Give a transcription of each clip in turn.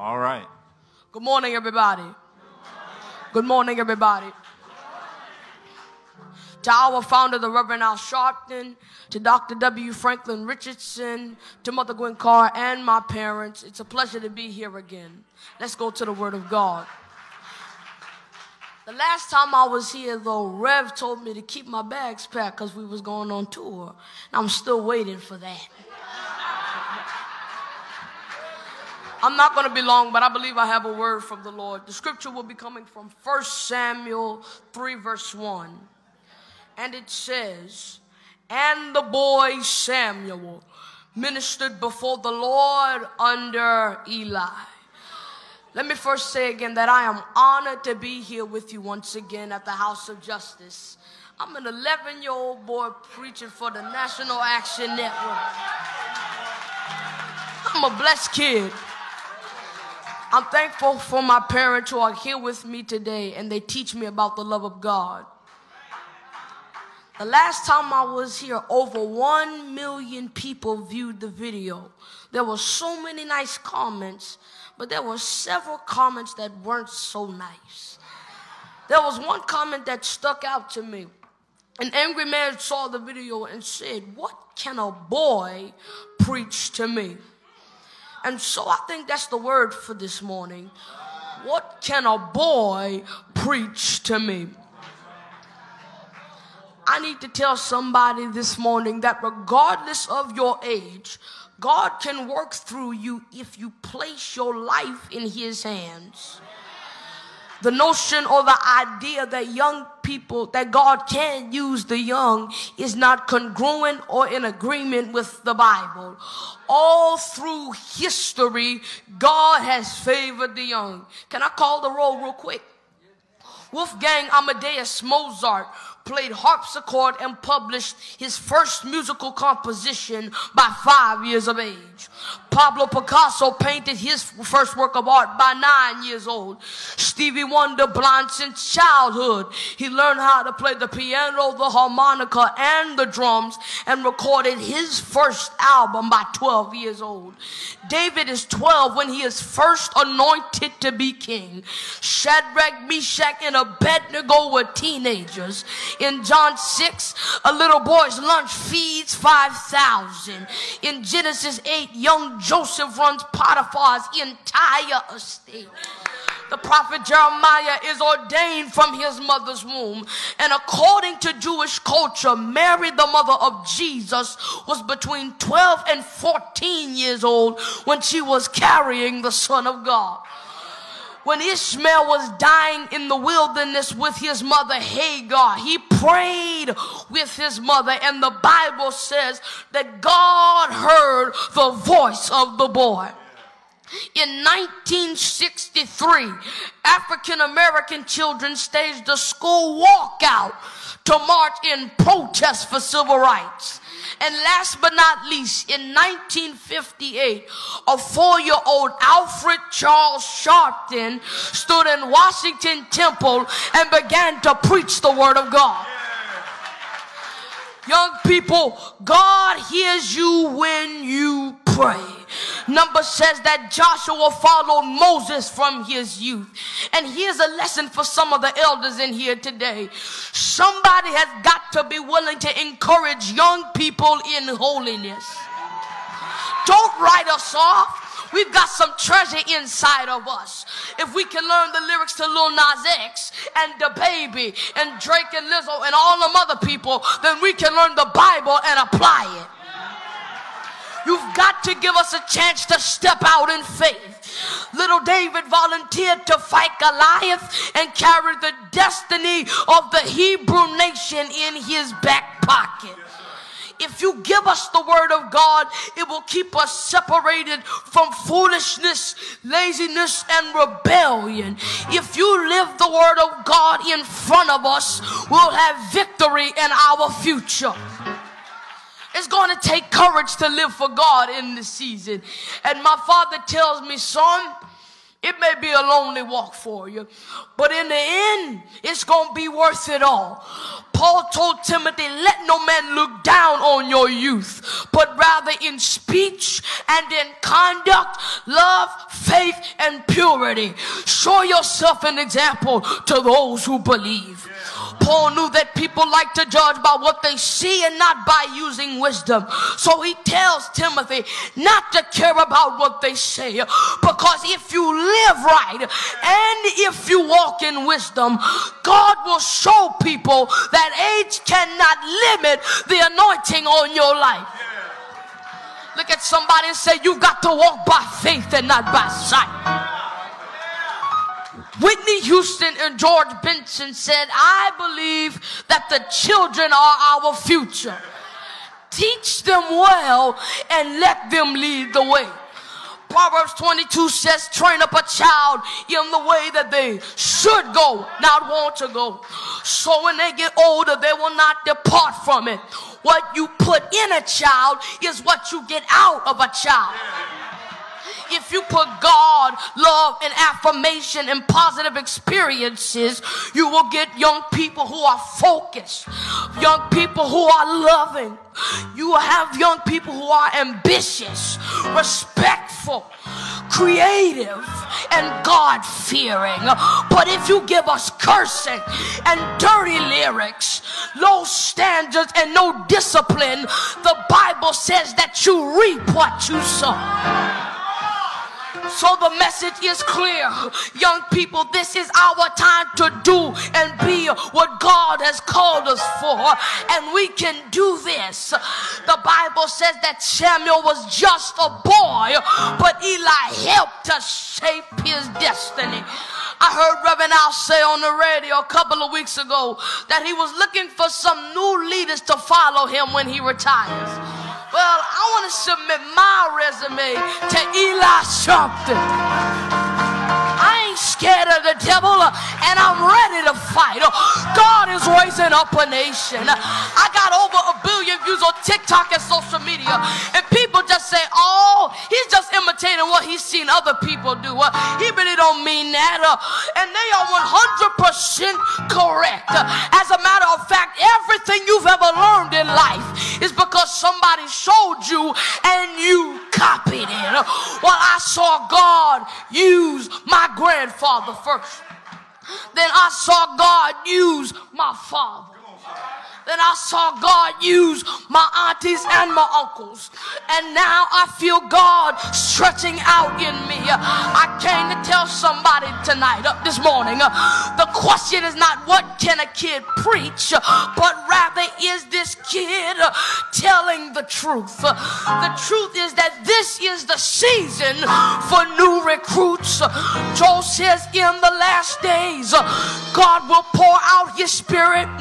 All right. Good morning, everybody. Good morning, everybody. To our founder, the Reverend Al Sharpton, to Dr. W. Franklin Richardson, to Mother Gwen Carr and my parents, it's a pleasure to be here again. Let's go to the Word of God. The last time I was here, though, Rev told me to keep my bags packed because we was going on tour. And I'm still waiting for that. I'm not going to be long, but I believe I have a word from the Lord. The scripture will be coming from 1 Samuel 3, verse 1. And it says, and the boy Samuel ministered before the Lord under Eli. Let me first say again that I am honored to be here with you once again at the House of Justice. I'm an 11-year-old boy preaching for the National Action Network. I'm a blessed kid. I'm thankful for my parents who are here with me today, and they teach me about the love of God. The last time I was here, over 1 million people viewed the video. There were so many nice comments, but there were several comments that weren't so nice. There was one comment that stuck out to me. An angry man saw the video and said, "What can a boy preach to me?" And so I think that's the word for this morning. What can a boy preach to me? I need to tell somebody this morning that regardless of your age, God can work through you if you place your life in His hands. The notion or the idea that young people, that God can use the young, is not congruent or in agreement with the Bible. All through history, God has favored the young. Can I call the roll real quick? Wolfgang Amadeus Mozart played harpsichord and published his first musical composition by 5 years of age. Pablo Picasso painted his first work of art by 9 years old. Stevie Wonder, blind since childhood, he learned how to play the piano, the harmonica, and the drums, and recorded his first album by 12 years old. David is 12 when he is first anointed to be king. Shadrach, Meshach, and Abednego were teenagers. In John 6, a little boy's lunch feeds 5,000. In Genesis 8, young Joseph runs Potiphar's entire estate. The prophet Jeremiah is ordained from his mother's womb. And according to Jewish culture, Mary, the mother of Jesus, was between 12 and 14 years old when she was carrying the Son of God. When Ishmael was dying in the wilderness with his mother Hagar, he prayed with his mother, and the Bible says that God heard the voice of the boy. In 1963, African-American children staged a school walkout to march in protest for civil rights. And last but not least, in 1958, a 4-year-old Alfred Charles Sharpton stood in Washington Temple and began to preach the Word of God. Yeah. Young people, God hears you when you pray. Number says that Joshua followed Moses from his youth. And here's a lesson for some of the elders in here today. Somebody has got to be willing to encourage young people in holiness. Don't write us off. We've got some treasure inside of us. If we can learn the lyrics to Lil Nas X and DaBaby and Drake and Lizzo and all them other people, then we can learn the Bible and apply it. You've got to give us a chance to step out in faith. Little David volunteered to fight Goliath and carried the destiny of the Hebrew nation in his back pocket. If you give us the Word of God, it will keep us separated from foolishness, laziness, and rebellion. If you live the Word of God in front of us, we'll have victory in our future. It's going to take courage to live for God in this season. And my father tells me, son, It may be a lonely walk for you, but in the end, it's going to be worth it all. Paul told Timothy, let no man look down on your youth, but rather in speech and in conduct, love, faith, and purity. Show yourself an example to those who believe. Paul knew that people like to judge by what they see and not by using wisdom. So he tells Timothy not to care about what they say, because if you live right and if you walk in wisdom, God will show people that age cannot limit the anointing on your life. Look at somebody and say, you've got to walk by faith and not by sight. Whitney Houston and George Benson said, I believe that the children are our future. Teach them well and let them lead the way. Proverbs 22 says, train up a child in the way that they should go, not want to go. So when they get older, they will not depart from it. What you put in a child is what you get out of a child. If you put God, love, and affirmation and positive experiences, you will get young people who are focused, young people who are loving. You will have young people who are ambitious, respectful, creative, and God-fearing. But if you give us cursing and dirty lyrics, low standards, and no discipline, the Bible says that you reap what you sow. So the message is clear. Young people, this is our time to do and be what God has called us for. And we can do this. The Bible says that Samuel was just a boy, but Eli helped to shape his destiny. I heard Reverend Al say on the radio a couple of weeks ago that he was looking for some new leaders to follow him when he retires. Well, I want to submit my resume to Eli Sharpton. I ain't scared of the devil, and I'm ready to fight. God is raising up a nation. I got over 1 billion views on TikTok and social media, and people just say, oh, he's just imitating what he's seen other people do. He really don't mean that. And they are 100% correct. As a matter of fact, everything you've ever learned in life is because somebody showed you and you copied it. Well, I saw God use my grandfather first. Then I saw God use my father. Then I saw God use my aunties and my uncles. And now I feel God stretching out in me. I came to tell somebody tonight, this morning, the question is not what can a kid preach, but rather is this kid telling the truth. The truth is that this is the season for new recruits. Joel says in the last days, God will pour out his spirit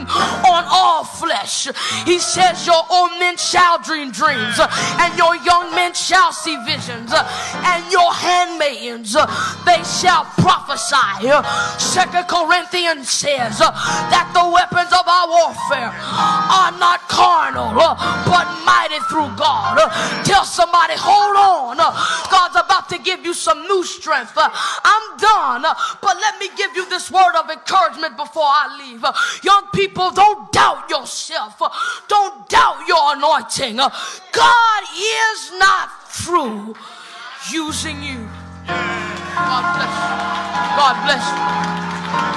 on all flesh. He says your old men shall dream dreams, and your young men shall see visions, and your handmaidens, they shall prophesy. 2 Corinthians says that the weapons of our warfare are not carnal, but mighty through God. Tell somebody, hold on. God's about to give you some new strength. I'm done, but let me give you this word of encouragement before I leave. Young people, don't doubt yourself. Don't doubt your anointing. God is not through using you. God bless you. God bless you.